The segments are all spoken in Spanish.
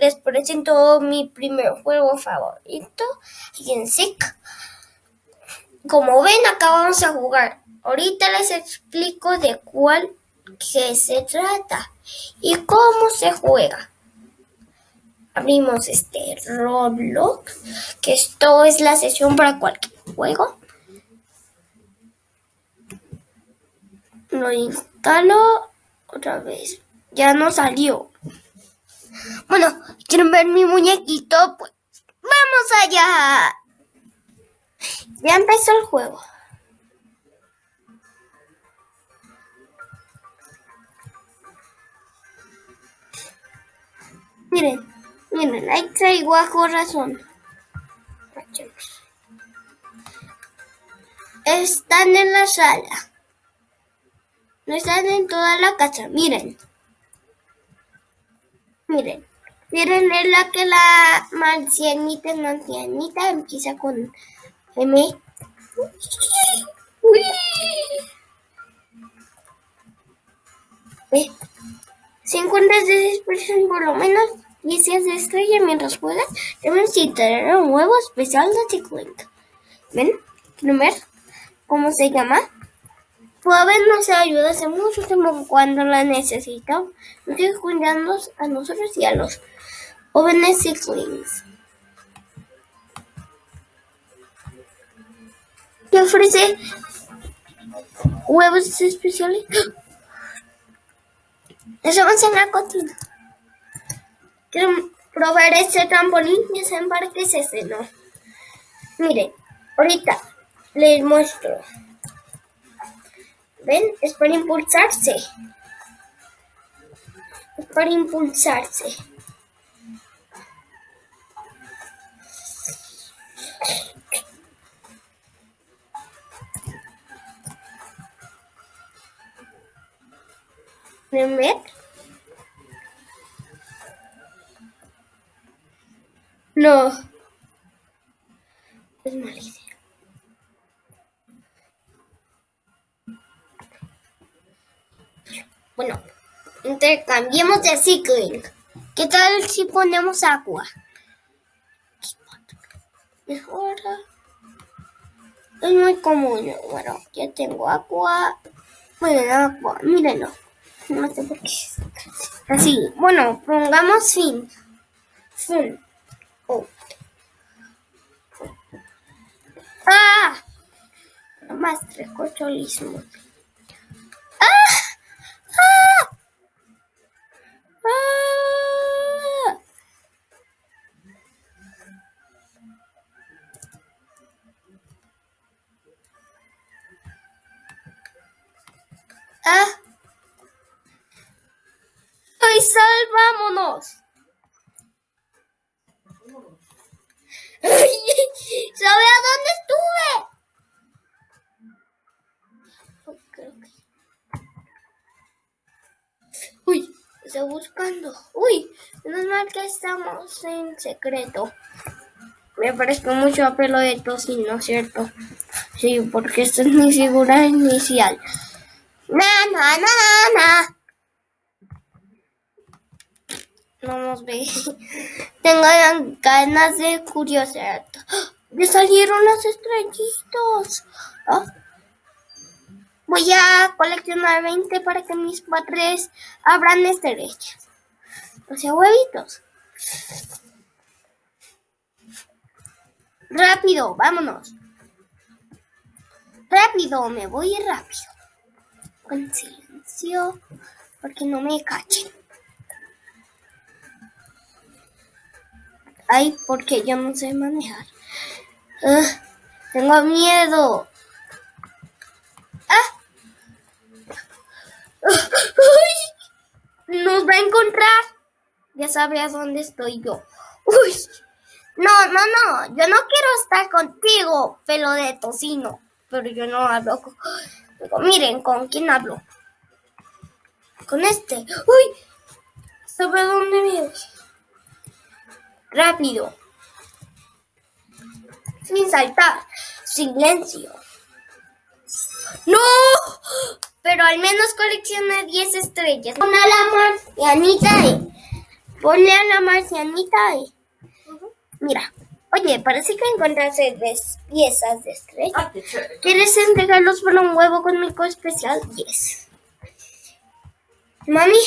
les presento mi primer juego favorito, GenSick. Como ven, acá vamos a jugar. Ahorita les explico de cuál que se trata y cómo se juega. Abrimos este Roblox, que esto es la sesión para cualquier juego. Lo instalo otra vez. Ya no salió. Bueno, ¿quieren ver mi muñequito? Pues ¡vamos allá! Ya empezó el juego. Miren, miren, ahí traigo a corazón. Están en la sala. No están en toda la casa, miren. Miren, miren, es la que la marcianita empieza con M. Uy. ¿Ves? 50 de expresión por lo menos, 10 de estrella mientras juegas, también si traerá un huevo especial de 50. ¿Ven? ¿Quieren ver cómo se llama? Pues nos ayuda hace mucho tiempo cuando la necesitamos. Nos sigue cuidando a nosotros y a los jóvenes Sicklings. ¿Qué ofrece? Huevos especiales. Nos vamos en la cocina. Quiero probar este trampolín y ese embarque se cenó. Miren, ahorita les muestro. ¿Ven? Es para impulsarse. Es para impulsarse. ¿Pueden ver? No. Es mala idea. Bueno, intercambiemos de cycling. ¿Qué tal si ponemos agua? Mejor. Es muy común. Bueno, ya tengo agua. Bueno, agua, mírenlo. No sé por qué. Así, bueno, pongamos fin. Fin. Oh. ¡Ah! Más recocholismo. ¡Y salvámonos! ¿Sabe a dónde estuve? Oh, creo que... ¡Uy! Está buscando. ¡Uy! Menos mal que estamos en secreto. Me parezco mucho a pelo de tocino, ¿cierto? Sí, porque esta es mi figura inicial. ¡Na, na, na, na! No nos ve. Tengan ganas de curiosidad. ¡Me salieron las estrellitas! ¿Ah? Voy a coleccionar 20 para que mis padres abran estrellas. O sea, huevitos. Rápido, vámonos. Rápido, me voy rápido. Con silencio, porque no me cachen. Ay, porque yo no sé manejar. Tengo miedo. ¡Ah! ¡Uy! ¡Nos va a encontrar! Ya sabe a dónde estoy yo. ¡Uy! No, no, no. Yo no quiero estar contigo, pelo de tocino. Pero yo no hablo con... Pero miren, ¿con quién hablo? Con este. ¡Uy! ¿Sabe a dónde viene? Rápido, sin saltar, silencio. ¡No! Pero al menos colecciona 10 estrellas. Una la marcianita Ponle a la marcianita ahí. Mira. Oye, parece que encontraste 3 piezas de estrella. Ah, qué chévere. ¿Quieres entregarlos por un huevo conmigo especial? Yes. Mami.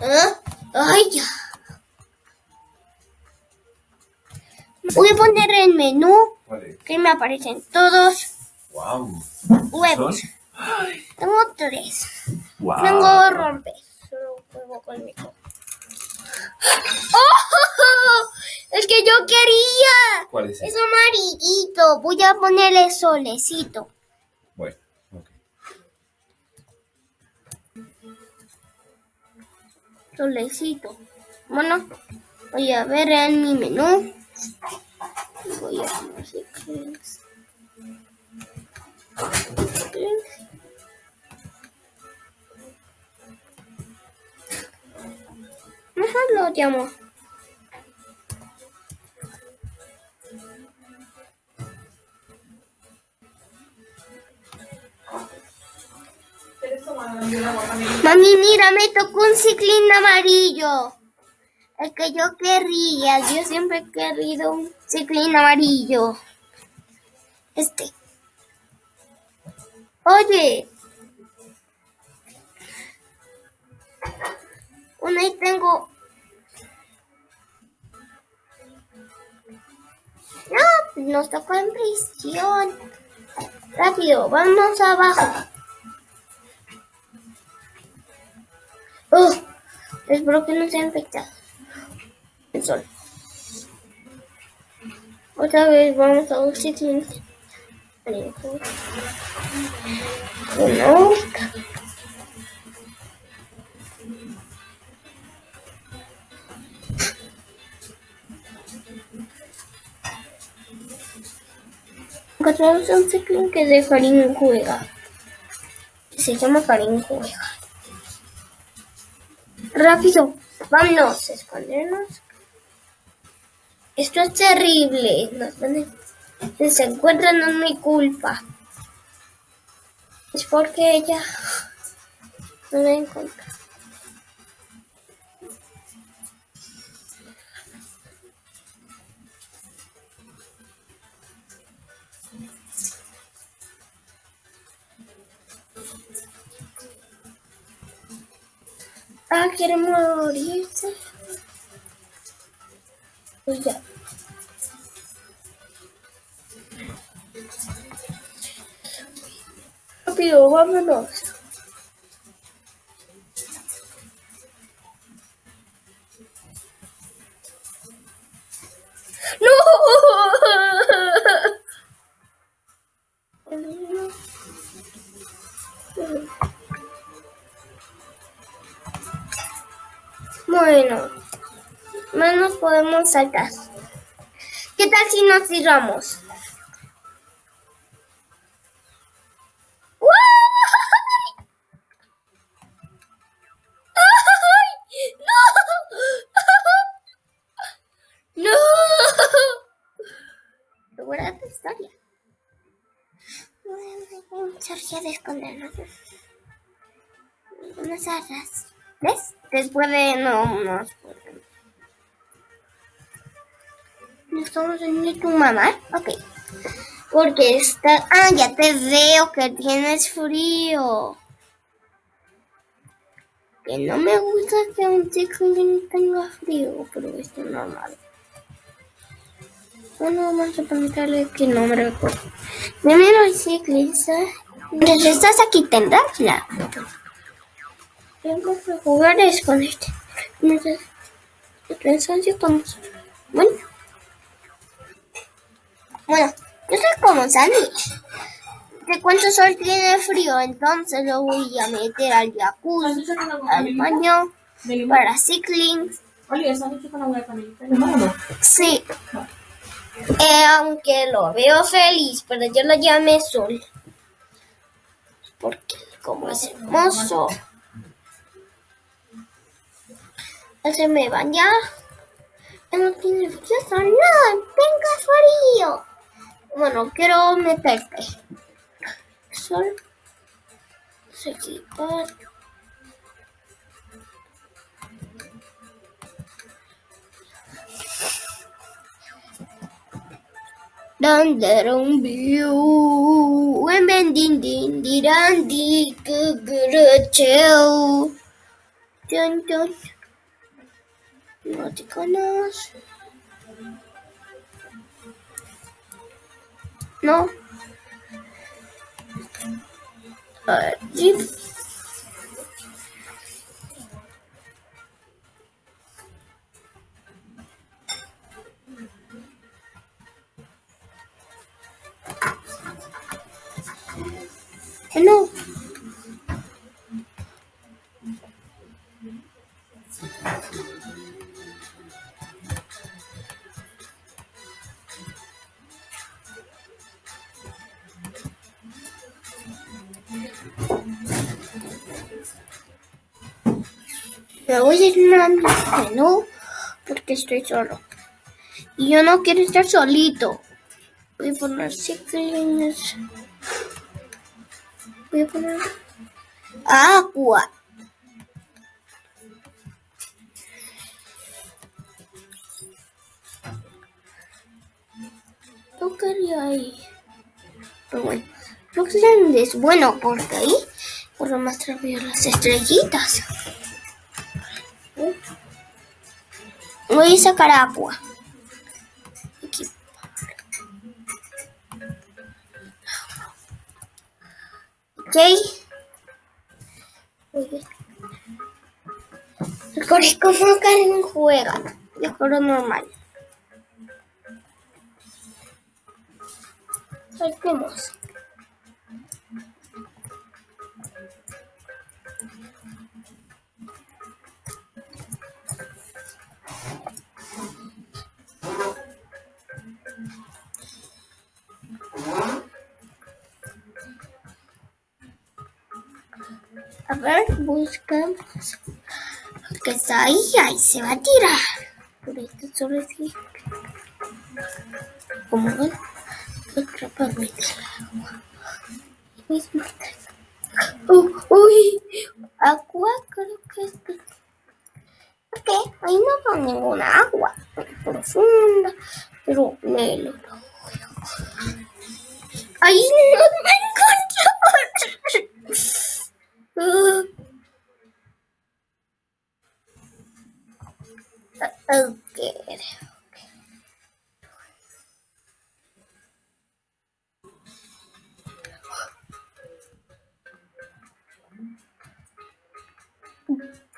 ¿Ah? Ay, ya. Voy a poner el menú. Vale. Que me aparecen todos. Wow. Huevos. ¿Son? Tengo 3. Wow. Tengo rompe. Huevo conmigo. ¡Oh! El que yo quería. ¿Cuál es? Es amarillito. Voy a ponerle solecito. Bueno, ok. Solecito. Bueno, voy a ver en mi menú. Voy a poner secretos. Mejor lo llamo. Mami, mira, me tocó un ciclín amarillo. El que yo quería. Yo siempre he querido un ciclín amarillo. Este. Oye. Bueno, ahí tengo. No, nos tocó en prisión. Rápido, vamos abajo. Espero que no sea infectado. El sol. Otra vez vamos a un sitio. Bueno. Encontramos un ciclín que es de Karim Juega. Se llama Karim Juega. Rápido, vámonos, escondernos. Esto es terrible. Se encuentran, no es mi culpa. Es porque ella no me encuentra. Ah, quiere morirse. Uy, ya. Rápido, vámonos. ¡No! Bueno, más nos podemos saltar. ¿Qué tal si nos tiramos? ¡Ay! ¡Ay! ¡No! ¡No! Recuerda tu historia. Bueno, surgió de escondernos. Unas arras. ¿Ves? Después de... no. ¿No estamos en tu mamá? Ok. Porque está... Ah, ya te veo que tienes frío. Que no me gusta que un chico no tenga frío, pero esto es normal. Bueno, vamos a preguntarle qué nombre recuerdo. Primero el ciclista. Mientras estás aquí tendrás la... Tengo que jugar con este. Bueno, yo soy como Sammy. ¿De cuánto sol tiene frío? Entonces lo voy a meter al jacuzzi, al baño, para cycling. Sí. Aunque lo veo feliz, pero yo lo llamé sol. Porque como es hermoso. Se me baña. No tiene frío, no, tengo frío. Bueno, quiero meterte. Sol. vamos a equipar. Dandarumbiu, emendindindirandi, cucuracheo. Ton, ton. No te conozco. No. Allí. No. Me voy a ir mirando que no, porque estoy solo. Y yo no quiero estar solito. Voy a poner ciclines. Voy a poner agua. No quería ahí. Pero bueno, Roxanne es bueno porque ahí corro más rápido las estrellitas. Voy a sacar agua. Aquí. Ok. El corisco fue un juega. El coro normal. Saltemos. A ver, buscamos. Porque está ahí, ahí se va a tirar. Por esto solo es que... Como ven, otra parte del agua. Uy, agua, creo que es que... Ok, ahí no va ninguna agua profunda, pero me lo veo. Ahí no me encontró. Okay.